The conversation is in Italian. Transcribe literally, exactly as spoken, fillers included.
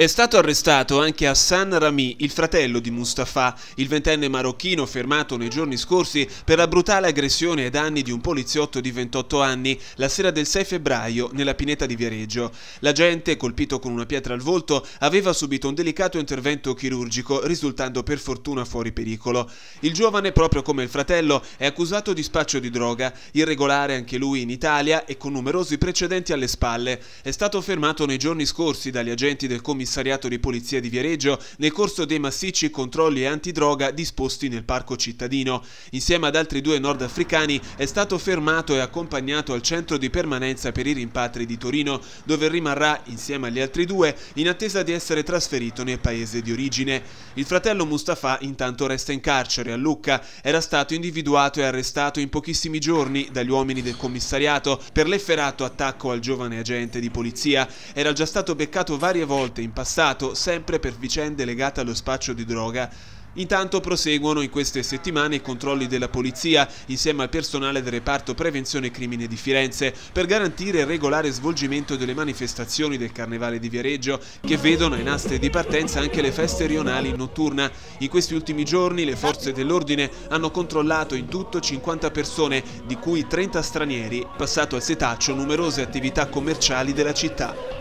È stato arrestato anche Hassan Rami, il fratello di Mustapha, il ventenne marocchino fermato nei giorni scorsi per la brutale aggressione ai danni di un poliziotto di ventotto anni la sera del sei febbraio nella pineta di Viareggio. L'agente, colpito con una pietra al volto, aveva subito un delicato intervento chirurgico, risultando per fortuna fuori pericolo. Il giovane, proprio come il fratello, è accusato di spaccio di droga, irregolare anche lui in Italia e con numerosi precedenti alle spalle. È stato fermato nei giorni scorsi dagli agenti del commissario di polizia di Viareggio nel corso dei massicci controlli antidroga disposti nel parco cittadino. Insieme ad altri due nordafricani è stato fermato e accompagnato al centro di permanenza per i rimpatri di Torino, dove rimarrà insieme agli altri due in attesa di essere trasferito nel paese di origine. Il fratello Mustapha intanto resta in carcere a Lucca. Era stato individuato e arrestato in pochissimi giorni dagli uomini del commissariato per l'efferato attacco al giovane agente di polizia. Era già stato beccato varie volte in passato, sempre per vicende legate allo spaccio di droga. Intanto proseguono in queste settimane i controlli della polizia insieme al personale del reparto prevenzione crimine di Firenze per garantire il regolare svolgimento delle manifestazioni del Carnevale di Viareggio, che vedono ai nastri di partenza anche le feste rionali in notturna. In questi ultimi giorni le forze dell'ordine hanno controllato in tutto cinquanta persone, di cui trenta stranieri, passato al setaccio numerose attività commerciali della città.